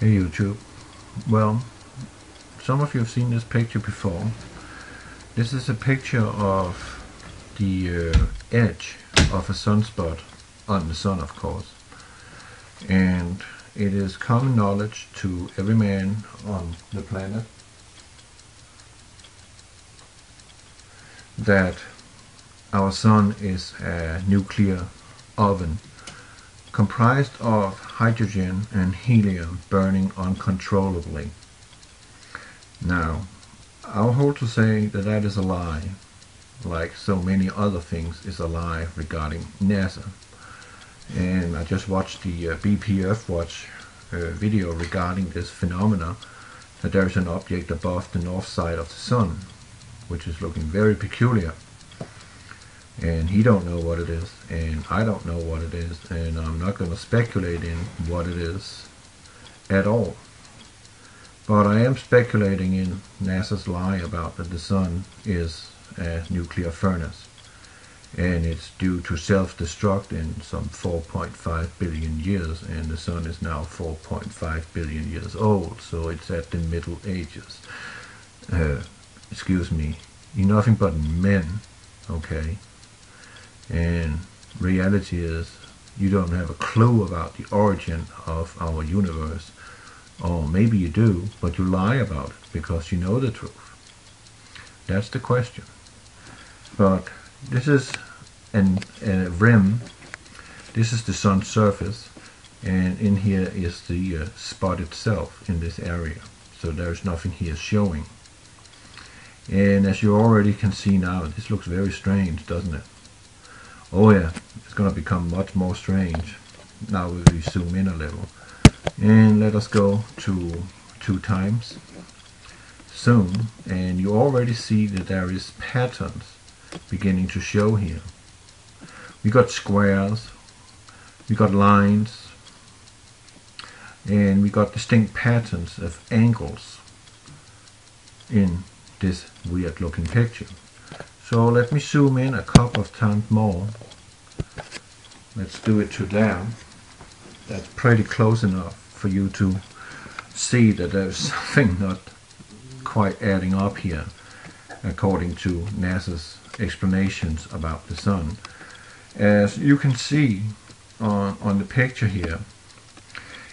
Hey YouTube, well, some of you have seen this picture before. This is a picture of the edge of a sunspot on the sun, of course, and it is common knowledge to every man on the planet that our sun is a nuclear oven comprised of hydrogen and helium burning uncontrollably. Now, I'll hold to say that that is a lie, like so many other things is a lie regarding NASA. And I just watched the BPEarthWatch video regarding this phenomena, that there is an object above the north side of the sun, which is looking very peculiar. And he don't know what it is, and I don't know what it is, and I'm not going to speculate in what it is at all. But I am speculating in NASA's lie about that the sun is a nuclear furnace, and it's due to self-destruct in some 4.5 billion years, and the sun is now 4.5 billion years old, so it's at the Middle Ages. Excuse me, you're nothing but men, okay? And reality is, you don't have a clue about the origin of our universe. Or maybe you do, but you lie about it because you know the truth. That's the question. But this is a rim. This is the sun's surface. And in here is the spot itself in this area. So there's nothing here showing. And as you already can see now, this looks very strange, doesn't it? Oh yeah, it's going to become much more strange now if we zoom in a little. And let us go to 2 times soon, and you already see that there is patterns beginning to show here. We got squares, we got lines, and we got distinct patterns of angles in this weird looking picture. So let me zoom in a couple of times more. Let's do it to there. That's pretty close enough for you to see that there's something not quite adding up here, according to NASA's explanations about the sun. As you can see on the picture here,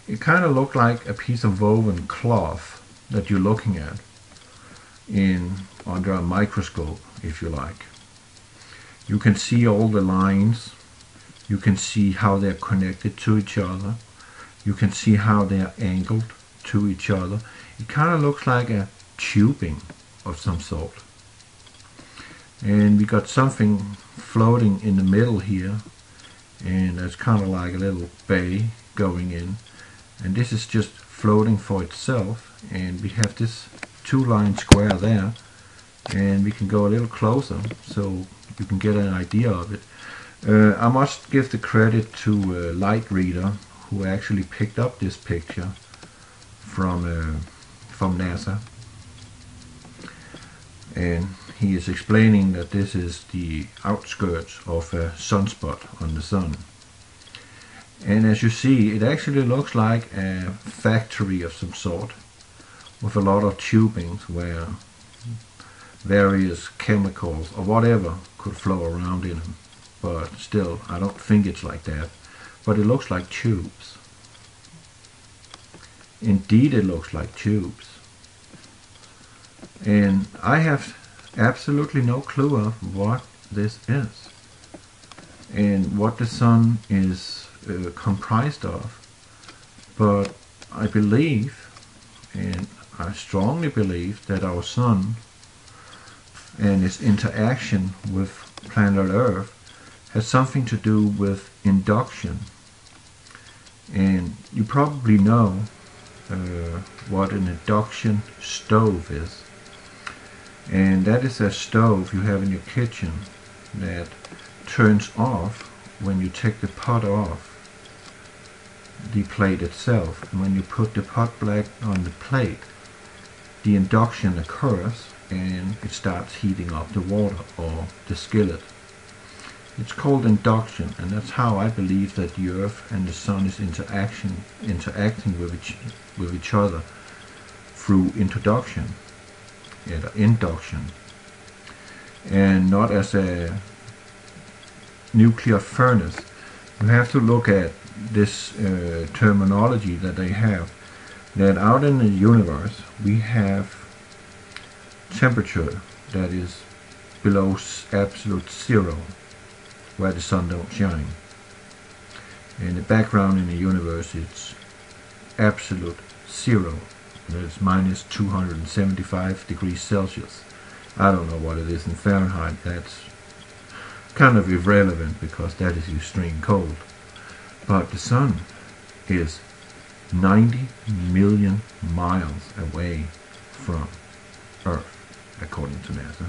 it kind of looked like a piece of woven cloth that you're looking at under a microscope, if you like. You can see all the lines, you can see how they're connected to each other, you can see how they're angled to each other. It kind of looks like a tubing of some sort. And we got something floating in the middle here, and that's kind of like a little bay going in, and this is just floating for itself. And we have this 2-line square there, and we can go a little closer so you can get an idea of it. I must give the credit to Light Reader, who actually picked up this picture from NASA, and he is explaining that this is the outskirts of a sunspot on the sun. And as you see, it actually looks like a factory of some sort, with a lot of tubings where various chemicals or whatever could flow around in them. But still, I don't think it's like that, but it looks like tubes. Indeed, it looks like tubes. And I have absolutely no clue of what this is and what the sun is comprised of, but I believe, and I strongly believe, that our sun and its interaction with planet Earth has something to do with induction. And you probably know what an induction stove is, and that is a stove you have in your kitchen that turns off when you take the pot off the plate itself. And when you put the pot black on the plate, the induction occurs and it starts heating up the water or the skillet. It's called induction, and that's how I believe that the Earth and the Sun is interacting with each other through induction, and not as a nuclear furnace. You have to look at this terminology that they have, that out in the universe we have temperature that is below absolute zero, where the sun don't shine. In the background in the universe it's absolute zero. It's minus 275 degrees Celsius. I don't know what it is in Fahrenheit. That's kind of irrelevant because that is extreme cold. But the sun is 90 million miles away from Earth, according to NASA.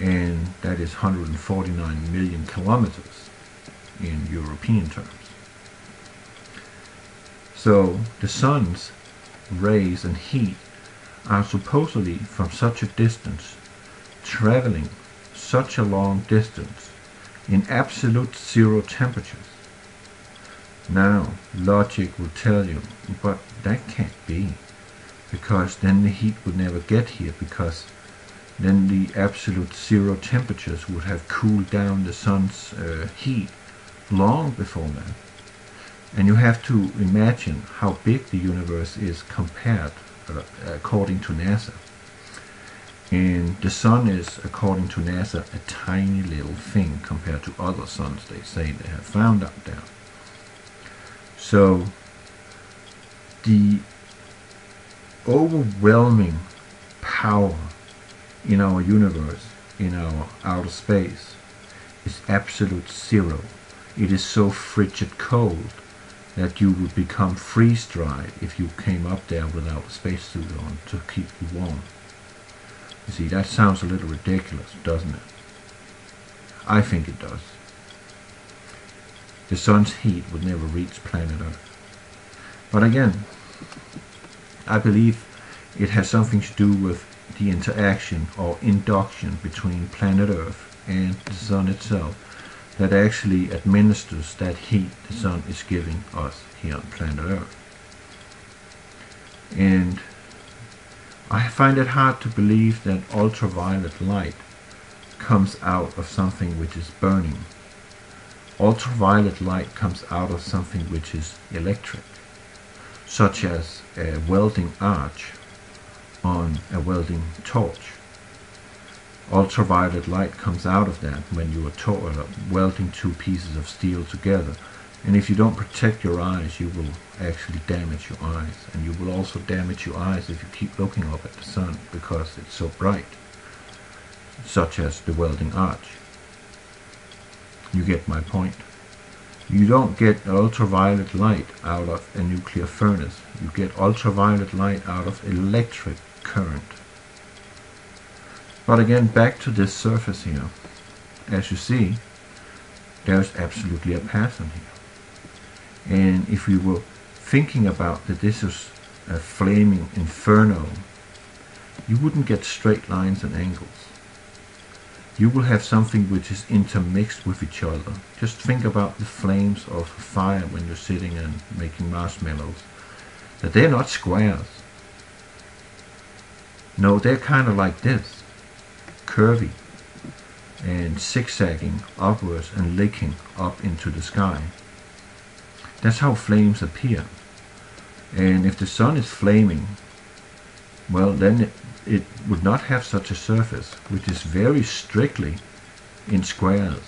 And that is 149 million kilometers in European terms. So the sun's rays and heat are supposedly from such a distance, traveling such a long distance in absolute zero temperatures. Now logic will tell you, but that can't be, because then the heat would never get here, because then the absolute zero temperatures would have cooled down the sun's heat long before that. And you have to imagine how big the universe is compared, according to NASA. And the sun is, according to NASA, a tiny little thing compared to other suns they say they have found out there. So the overwhelming power in our universe, in our outer space, is absolute zero. It is so frigid cold that you would become freeze-dried if you came up there without a spacesuit on to keep you warm. You see, that sounds a little ridiculous, doesn't it? I think it does. The sun's heat would never reach planet Earth. But again, I believe it has something to do with the interaction or induction between planet Earth and the sun itself that actually administers that heat the sun is giving us here on planet Earth. And I find it hard to believe that ultraviolet light comes out of something which is burning. Ultraviolet light comes out of something which is electric, such as a welding arch on a welding torch. Ultraviolet light comes out of that when you are welding two pieces of steel together, and if you don't protect your eyes, you will actually damage your eyes, and you will also damage your eyes if you keep looking up at the sun because it's so bright, such as the welding arch. You get my point. You don't get ultraviolet light out of a nuclear furnace. You get ultraviolet light out of electric current. But again, back to this surface here. As you see, there's absolutely a pattern here. And if we were thinking about that this is a flaming inferno, you wouldn't get straight lines and angles. You will have something which is intermixed with each other. Just think about the flames of a fire when you're sitting and making marshmallows. That they're not squares. No, they're kind of like this. Curvy and zigzagging upwards and licking up into the sky. That's how flames appear. And if the sun is flaming, well then it would not have such a surface, which is very strictly in squares.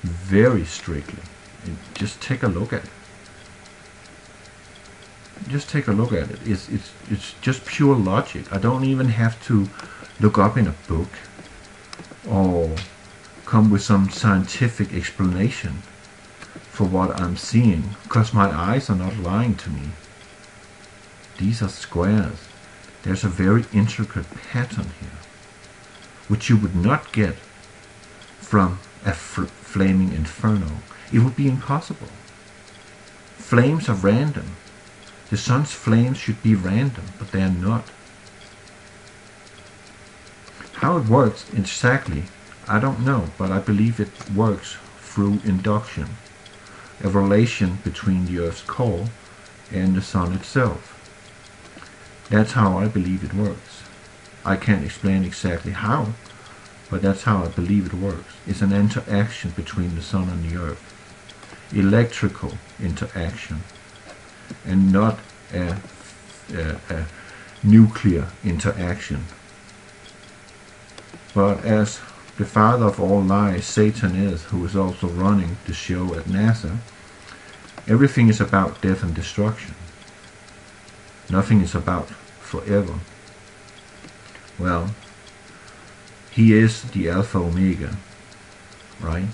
Very strictly. And just take a look at it. Just take a look at it. It's just pure logic. I don't even have to look up in a book or come with some scientific explanation for what I'm seeing, because my eyes are not lying to me. These are squares. There's a very intricate pattern here, which you would not get from a flaming inferno. It would be impossible. Flames are random. The sun's flames should be random, but they are not. How it works exactly, I don't know, but I believe it works through induction, a relation between the Earth's core and the Sun itself. That's how I believe it works. I can't explain exactly how, but that's how I believe it works. It's an interaction between the Sun and the Earth. Electrical interaction, and not a nuclear interaction. But as the father of all lies, Satan is, who is also running the show at NASA, everything is about death and destruction. Nothing is about forever. Well, he is the Alpha Omega, right?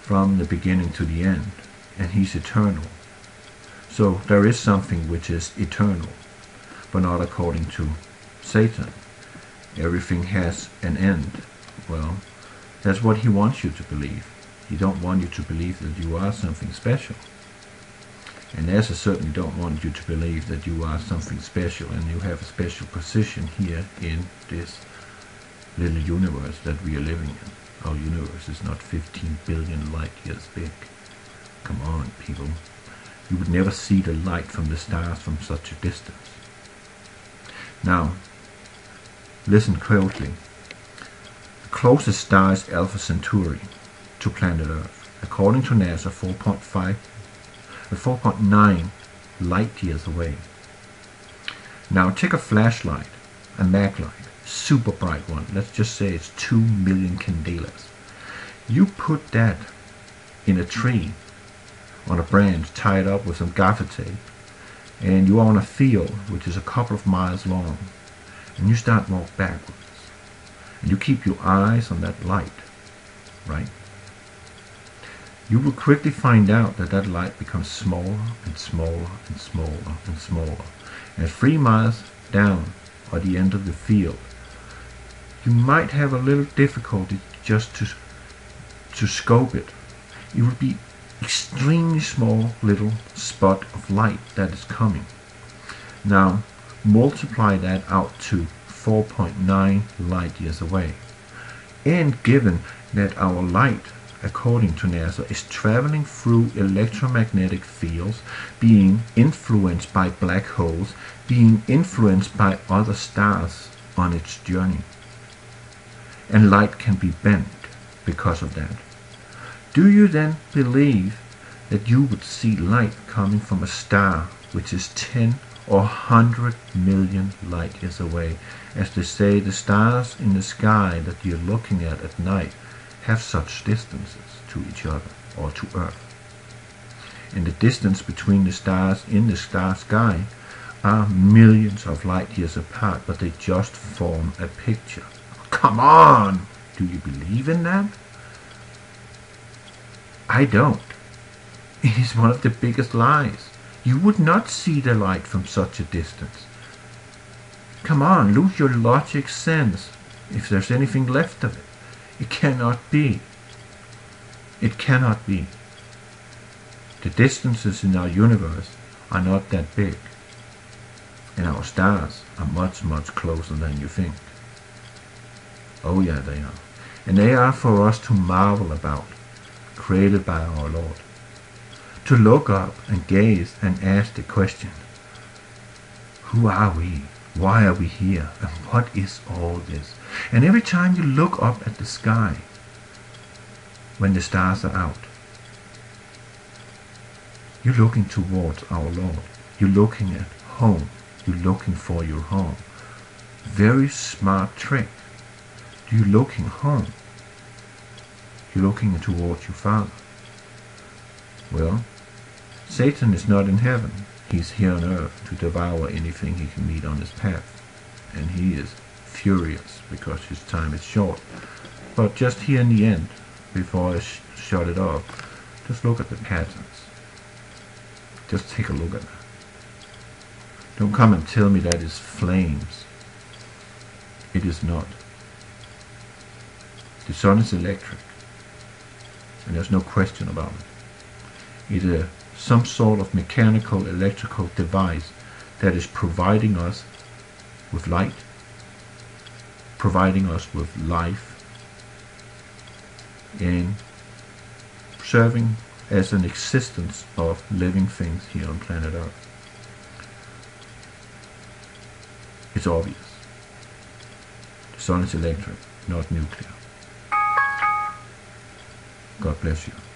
From the beginning to the end, and he's eternal. So there is something which is eternal, but not according to Satan. Everything has an end. Well, that's what he wants you to believe. He don't want you to believe that you are something special. And NASA certainly don't want you to believe that you are something special and you have a special position here in this little universe that we are living in. Our universe is not 15 billion light years big. Come on, people. You would never see the light from the stars from such a distance. Now, listen closely. The closest star is Alpha Centauri to planet Earth. According to NASA, 4.9 light years away. Now take a flashlight, a maglite, super bright one. Let's just say it's 2 million candelas. You put that in a tree, on a branch, tied up with some gaffer tape, and you are on a field which is a couple of miles long, and you start walking backwards. And you keep your eyes on that light, right? You will quickly find out that that light becomes smaller and smaller and smaller and smaller. And 3 miles down at the end of the field, you might have a little difficulty just to scope it. It would be extremely small little spot of light that is coming. Now multiply that out to 4.9 light years away. And given that our light, according to NASA, is traveling through electromagnetic fields, being influenced by black holes, being influenced by other stars on its journey. And light can be bent because of that. Do you then believe that you would see light coming from a star which is 10 or 100 million light years away? As they say, the stars in the sky that you're looking at night have such distances to each other or to Earth. And the distance between the stars in the star sky are millions of light years apart, but they just form a picture. Come on! Do you believe in that? I don't. It is one of the biggest lies. You would not see the light from such a distance. Come on, lose your logic sense, if there's anything left of it. It cannot be. It cannot be. The distances in our universe are not that big. And our stars are much, much closer than you think. Oh yeah, they are. And they are for us to marvel about, created by our Lord. To look up and gaze and ask the question, who are we? Why are we here? And what is all this? And every time you look up at the sky, when the stars are out, you're looking towards our Lord. You're looking at home. You're looking for your home. Very smart trick. You're looking home. You're looking towards your Father. Well, Satan is not in heaven. He's here on earth to devour anything he can meet on his path. And he is furious because his time is short. But just here in the end, before I shut it off, just look at the patterns. Just take a look at that. Don't come and tell me that is flames. It is not. The Sun is electric, and there's no question about it. It is some sort of mechanical electrical device that is providing us with light, providing us with life, in serving as an existence of living things here on planet Earth. It's obvious. The sun is electric, not nuclear. God bless you.